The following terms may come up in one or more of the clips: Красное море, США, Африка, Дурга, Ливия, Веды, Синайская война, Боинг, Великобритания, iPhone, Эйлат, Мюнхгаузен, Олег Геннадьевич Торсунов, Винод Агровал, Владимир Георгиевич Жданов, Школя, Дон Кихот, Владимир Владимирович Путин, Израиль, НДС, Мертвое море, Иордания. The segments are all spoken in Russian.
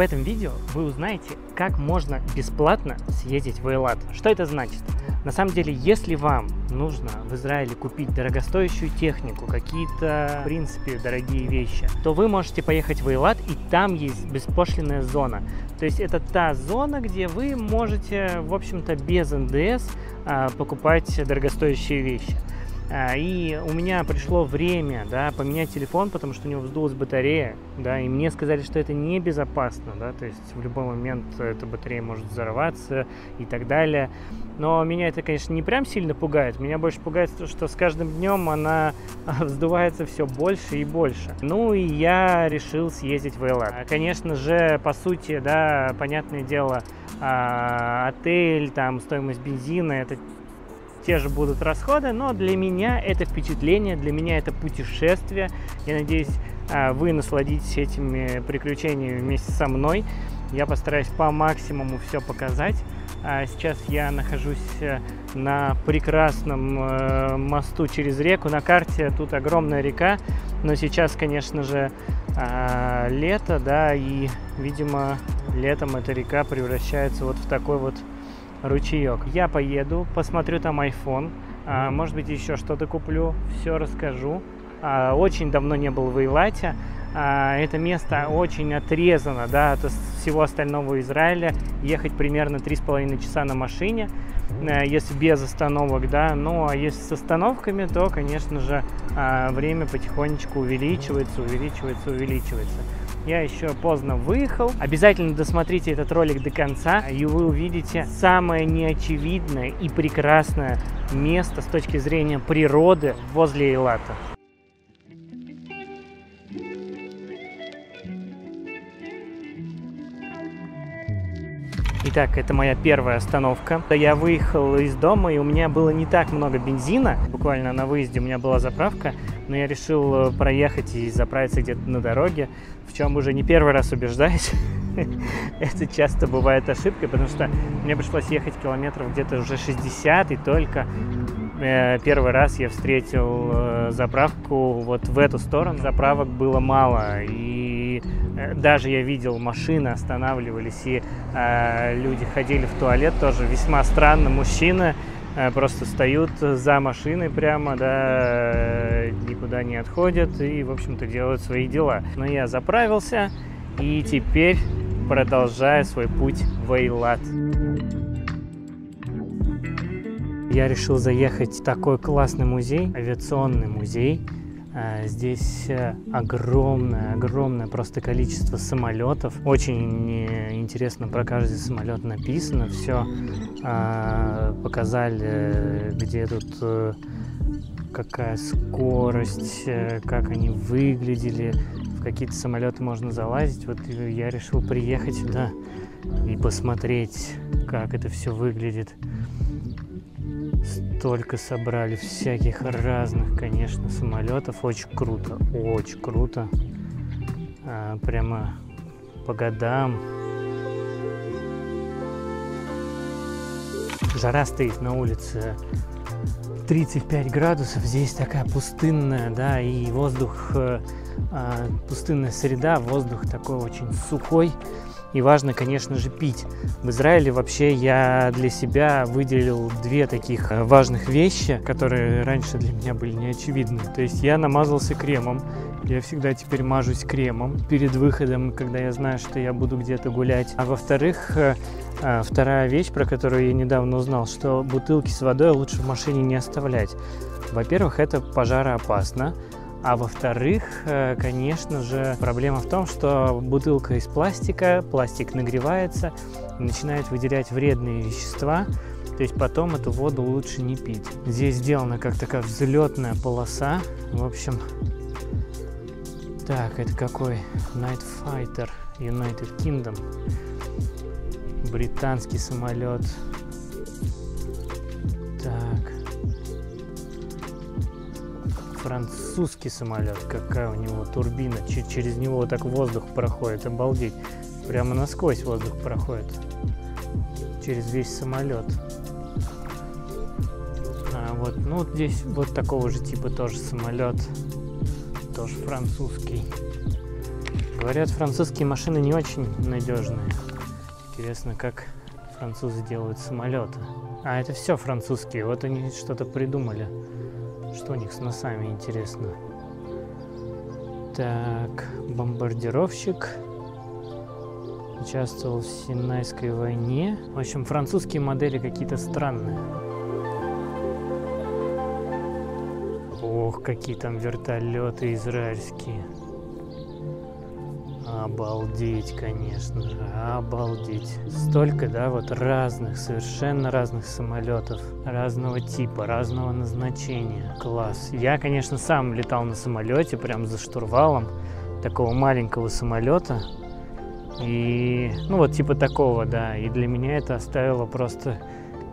В этом видео вы узнаете, как можно бесплатно съездить в Эйлат. Что это значит? На самом деле, если вам нужно в Израиле купить дорогостоящую технику, какие-то, в принципе, дорогие вещи, то вы можете поехать в Эйлат, и там есть беспошлинная зона. То есть это та зона, где вы можете, в общем-то, без НДС покупать дорогостоящие вещи. И у меня пришло время, да, поменять телефон, потому что у него вздулась батарея, да, и мне сказали, что это небезопасно, да, то есть в любой момент эта батарея может взорваться и так далее. Но меня это, конечно, не прям сильно пугает, меня больше пугает то, что с каждым днем она вздувается все больше и больше. Ну и я решил съездить в Эйлат. Конечно же, по сути, да, понятное дело, отель, там, стоимость бензина, это те же будут расходы, но для меня это впечатление, для меня это путешествие. Я надеюсь, вы насладитесь этими приключениями вместе со мной. Я постараюсь по максимуму все показать. Сейчас я нахожусь на прекрасном мосту через реку. На карте тут огромная река, но сейчас, конечно же, лето, да, и, видимо, летом эта река превращается вот в такой вот ручеек. Я поеду, посмотрю там iPhone, может быть, еще что-то куплю, все расскажу. Очень давно не был в Эйлате. Это место очень отрезано, да, от всего остального Израиля. Ехать примерно 3,5 часа на машине, если без остановок, да. Ну, а если с остановками, то, конечно же, время потихонечку увеличивается. Я еще поздно выехал. Обязательно досмотрите этот ролик до конца, и вы увидите самое неочевидное и прекрасное место с точки зрения природы возле Эйлата. Итак, это моя первая остановка. Я выехал из дома, и у меня было не так много бензина. Буквально на выезде у меня была заправка, но я решил проехать и заправиться где-то на дороге, в чем уже не первый раз убеждаюсь. Это часто бывает ошибкой, потому что мне пришлось ехать километров где-то уже 60, и только первый раз я встретил заправку вот в эту сторону. Заправок было мало, и даже я видел, машины останавливались, и люди ходили в туалет, тоже весьма странно. Мужчины просто встают за машиной прямо, да, никуда не отходят и, в общем-то, делают свои дела. Но я заправился, и теперь продолжаю свой путь в Эйлат. Я решил заехать в такой классный музей, авиационный музей. Здесь огромное просто количество самолетов. Очень интересно про каждый самолет написано. Все показали, где тут какая скорость, как они выглядели. В какие-то самолеты можно залазить. Вот я решил приехать сюда и посмотреть, как это все выглядит. Столько собрали всяких разных, конечно, самолетов. Очень круто. Прямо по годам. Жара стоит на улице 35 градусов. Здесь такая пустынная, да, и воздух, пустынная среда, воздух такой очень сухой. И важно, конечно же, пить. В Израиле вообще я для себя выделил две таких важных вещи, которые раньше для меня были неочевидны. То есть я намазался кремом. Я всегда теперь мажусь кремом перед выходом, когда я знаю, что я буду где-то гулять. А во-вторых, вторая вещь, про которую я недавно узнал, что бутылки с водой лучше в машине не оставлять. Во-первых, это пожароопасно. А во-вторых, конечно же, проблема в том, что бутылка из пластика, пластик нагревается, начинает выделять вредные вещества, то есть потом эту воду лучше не пить. Здесь сделана как такая взлетная полоса, в общем. Так, это какой? Night Fighter, United Kingdom, британский самолет. Так. Французский самолет, какая у него турбина, через него вот так воздух проходит, обалдеть, прямо насквозь воздух проходит, через весь самолет. А вот, ну вот здесь вот такого же типа тоже самолет, тоже французский. Говорят, французские машины не очень надежные. Интересно, как французы делают самолеты. А это все французские. Вот они что-то придумали. Что у них с носами, интересно. Так, бомбардировщик. Участвовал в Синайской войне. В общем, французские модели какие-то странные. Ох, какие там вертолеты израильские. Обалдеть, конечно же, обалдеть. Столько, да, вот разных, совершенно разных самолетов, разного типа, разного назначения. Класс. Я, конечно, сам летал на самолете, прям за штурвалом такого маленького самолета. И, ну вот типа такого, да, и для меня это оставило просто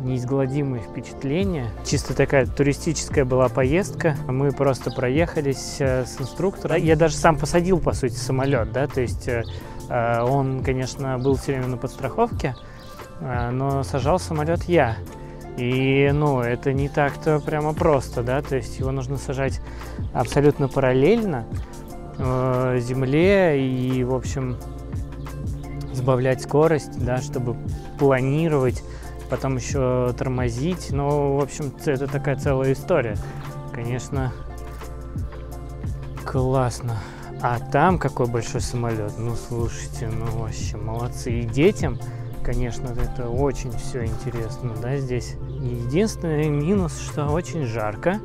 неизгладимые впечатления. Чисто такая туристическая была поездка. Мы просто проехались с инструктором. Я даже сам посадил, по сути, самолет, да, то есть он, конечно, был все время на подстраховке, но сажал самолет я. И, ну, это не так-то прямо просто, да, то есть его нужно сажать абсолютно параллельно земле и, в общем, сбавлять скорость, да, чтобы планировать, потом еще тормозить. Ну, в общем, это такая целая история. Конечно, классно. А там какой большой самолет. Ну, слушайте, ну, вообще, молодцы. И детям, конечно, это очень все интересно, да, здесь. Единственный минус, что очень жарко,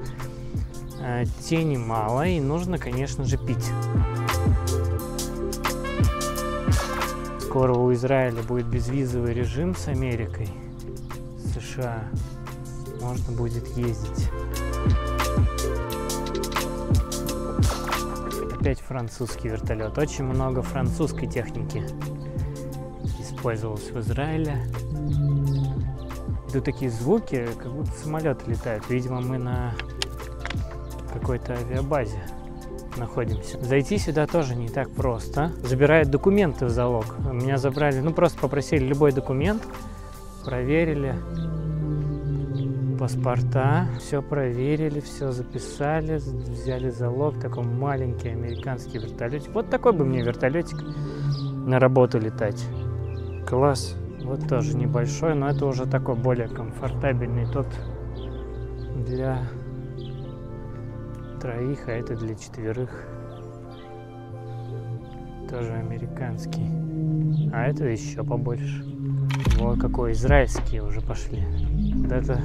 тени мало, и нужно, конечно же, пить. Скоро у Израиля будет безвизовый режим с Америкой, США. Можно будет ездить. Опять французский вертолет. Очень много французской техники использовалось в Израиле. Идут такие звуки, как будто самолеты летают. Видимо, мы на какой-то авиабазе находимся. Зайти сюда тоже не так просто. Забирают документы в залог. Меня забрали, ну просто попросили любой документ, проверили паспорта, все проверили, все записали, взяли залог. Такой маленький американский вертолетик. Вот такой бы мне вертолетик на работу летать. Класс. Вот тоже небольшой, но это уже такой более комфортабельный. Тот для троих, а это для четверых. Тоже американский. А это еще побольше. Вот какой израильские уже пошли. Вот это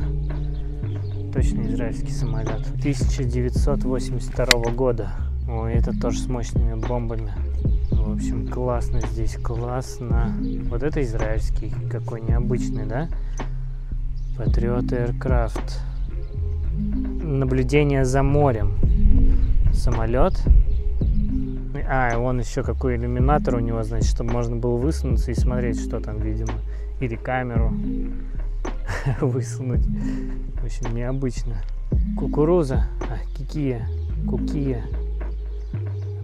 точно израильский самолет. 1982 года. Ой, это тоже с мощными бомбами. В общем, классно здесь, классно. Вот это израильский, какой необычный, да? Патриот Aircraft. Наблюдение за морем. Самолет. А, вон еще какой иллюминатор у него, значит, чтобы можно было высунуться и смотреть, что там, видимо. Или камеру высунуть. В общем, необычно. Кукуруза. А, кикия. Кукия.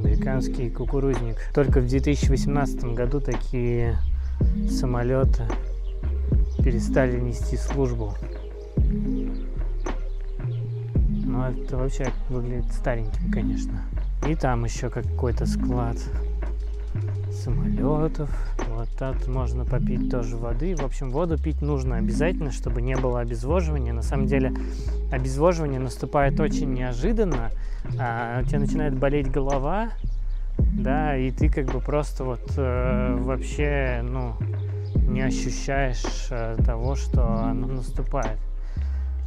Американский кукурузник. Только в 2018 году такие самолеты перестали нести службу. Но это вообще выглядит стареньким, конечно. И там еще какой-то склад самолетов. Вот тут можно попить тоже воды. В общем, воду пить нужно обязательно, чтобы не было обезвоживания. На самом деле, обезвоживание наступает очень неожиданно. У тебя начинает болеть голова, да, и ты как бы просто вот вообще, ну, не ощущаешь того, что оно наступает.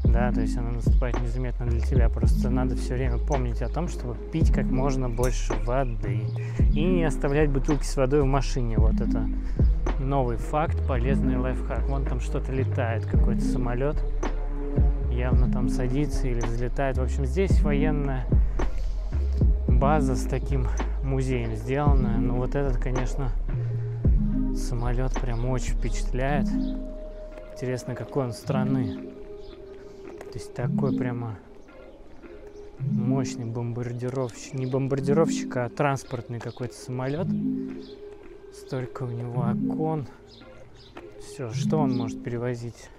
Да, то есть она наступает незаметно для тебя. Просто надо все время помнить о том, чтобы пить как можно больше воды. И не оставлять бутылки с водой в машине. Вот это новый факт, полезный лайфхак. Вон там что-то летает, какой-то самолет. Явно там садится или взлетает. В общем, здесь военная база с таким музеем сделана. Но вот этот, конечно, самолет прям очень впечатляет. Интересно, какой он страны. То есть такой прямо мощный бомбардировщик, не бомбардировщик, а транспортный какой-то самолет. Столько у него окон. Все, что он может перевозить?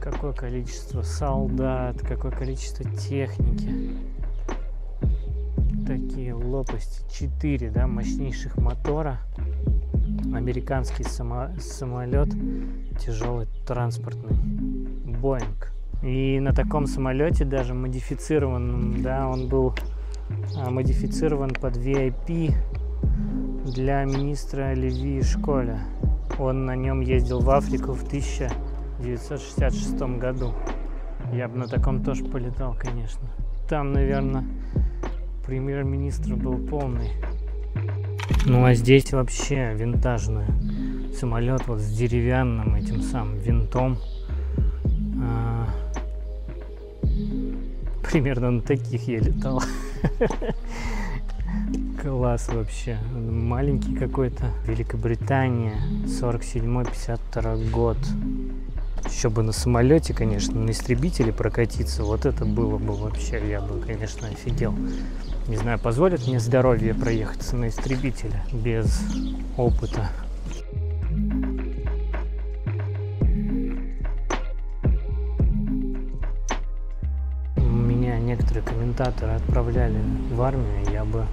Какое количество солдат, какое количество техники. такие лопасти, 4 мощнейших мотора, американский самолет, тяжелый транспортный Боинг. И на таком самолете, даже модифицированном, он был модифицирован под VIP для министра Ливии Школя. Он на нем ездил в Африку в 1966 году. Я бы на таком тоже полетал, конечно. Там, наверное, премьер-министр был полный. Ну а здесь вообще винтажный самолет вот с деревянным этим самым винтом. Примерно на таких я летал. Класс вообще. Маленький какой-то. Великобритания, 47-52 год. Еще бы на самолете, конечно, на истребителе прокатиться, вот это было бы вообще, я бы, конечно, офигел. Не знаю, позволит мне здоровье проехаться на истребителе без опыта. Меня некоторые комментаторы отправляли в армию, я бы,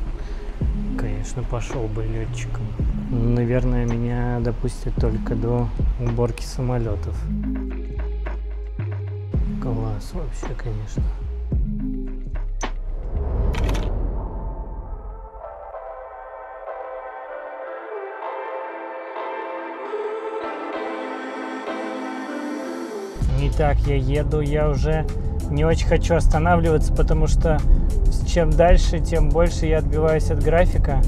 конечно, пошел бы летчиком. Наверное, меня допустят только до уборки самолетов. Класс вообще, конечно. Итак, я еду, я уже не очень хочу останавливаться, потому что чем дальше, тем больше я отбиваюсь от графика.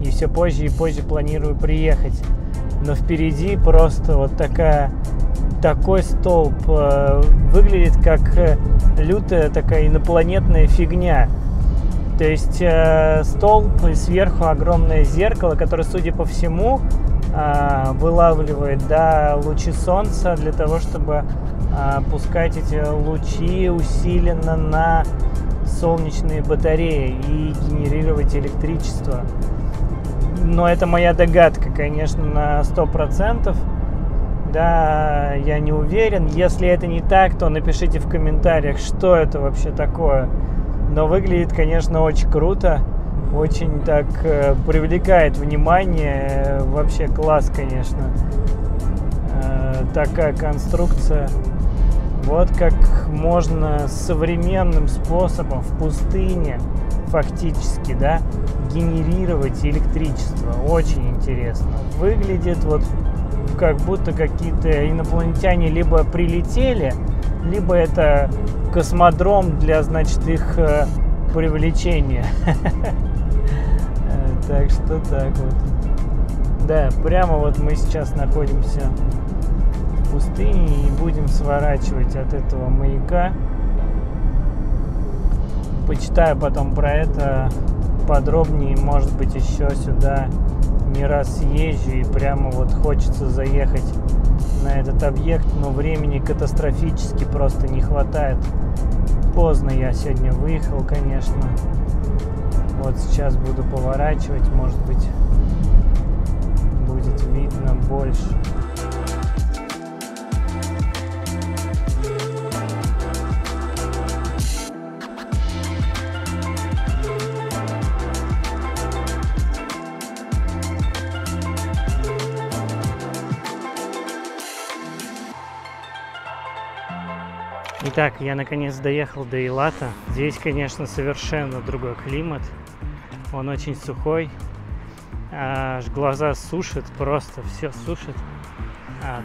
И все позже и позже планирую приехать. Но впереди просто вот такой столб. Выглядит как лютая такая инопланетная фигня. То есть столб, и сверху огромное зеркало, которое, судя по всему, вылавливает лучи солнца для того, чтобы пускать эти лучи усиленно на солнечные батареи и генерировать электричество. Но это моя догадка, конечно, на 100%. Да, я не уверен. Если это не так, то напишите в комментариях, что это вообще такое. Но выглядит, конечно, очень круто. Очень так привлекает внимание. Вообще класс, конечно. Такая конструкция. Вот как можно современным способом в пустыне фактически, генерировать электричество. Очень интересно. Выглядит вот как будто какие-то инопланетяне либо прилетели, либо это космодром для, значит, их привлечения. Так что так вот. Да, прямо вот мы сейчас находимся в пустыне и будем сворачивать от этого маяка. Почитаю потом про это подробнее, может быть, еще сюда не раз езжу, и прямо вот хочется заехать на этот объект, но времени катастрофически просто не хватает. Поздно я сегодня выехал, конечно. Вот сейчас буду поворачивать, может быть, будет видно больше. Итак, я наконец доехал до Эйлата. Здесь, конечно, совершенно другой климат. Он очень сухой. Аж глаза сушит, просто все сушит.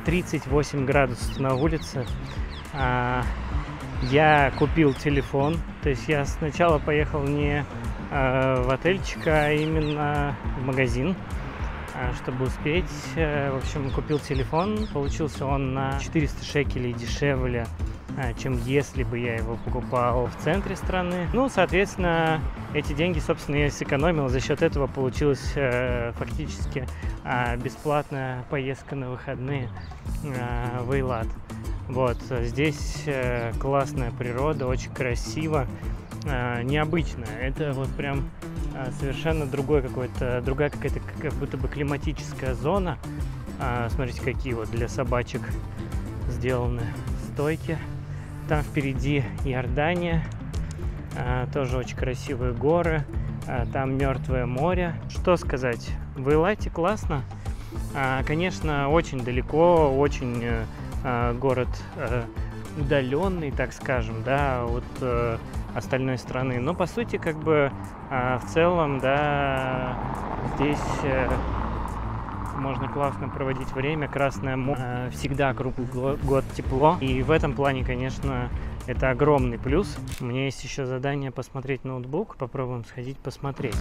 38 градусов на улице. Я купил телефон. То есть я сначала поехал не в отельчик, а именно в магазин, чтобы успеть. В общем, купил телефон. Получился он на 400 шекелей дешевле, чем если бы я его покупал в центре страны. Ну, соответственно, эти деньги, собственно, я сэкономил. За счет этого получилась фактически бесплатная поездка на выходные в Эйлат. Вот, здесь классная природа, очень красиво, необычно. Это вот прям совершенно другая какая-то как будто бы климатическая зона. Смотрите, какие вот для собачек сделаны стойки. Там впереди Иордания, тоже очень красивые горы, там Мертвое море. Что сказать, в Эйлате классно. Конечно, очень далеко, очень город удаленный, так скажем, да, от остальной страны. Но по сути, как бы в целом, да, здесь можно классно проводить время. Красное море всегда круглый год тепло. И в этом плане, конечно, это огромный плюс. У меня есть еще задание посмотреть ноутбук. Попробуем сходить посмотреть.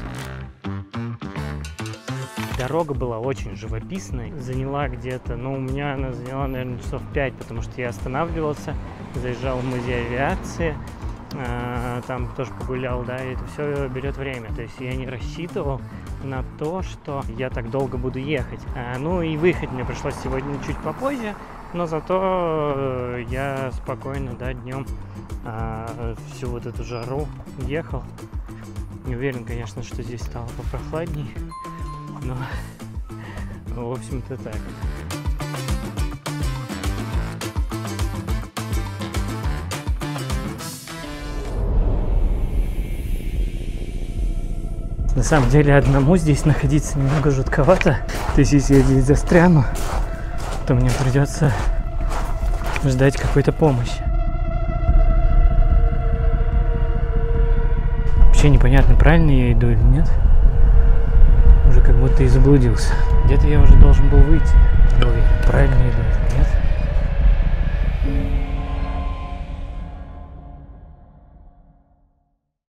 Дорога была очень живописной. Заняла где-то, ну, у меня она заняла, наверное, часов 5, потому что я останавливался, заезжал в музей авиации, там тоже погулял, да, и это все берет время. То есть я не рассчитывал на то, что я так долго буду ехать. Ну и выехать мне пришлось сегодня чуть попозже, но зато я спокойно, да, днем всю вот эту жару ехал. Не уверен, конечно, что здесь стало попрохладней, но в общем-то так. На самом деле одному здесь находиться немного жутковато. То есть если я здесь застряну, то мне придется ждать какой-то помощи. Вообще непонятно, правильно я иду или нет. Уже как будто и заблудился. Где-то я уже должен был выйти. Правильно иду или нет?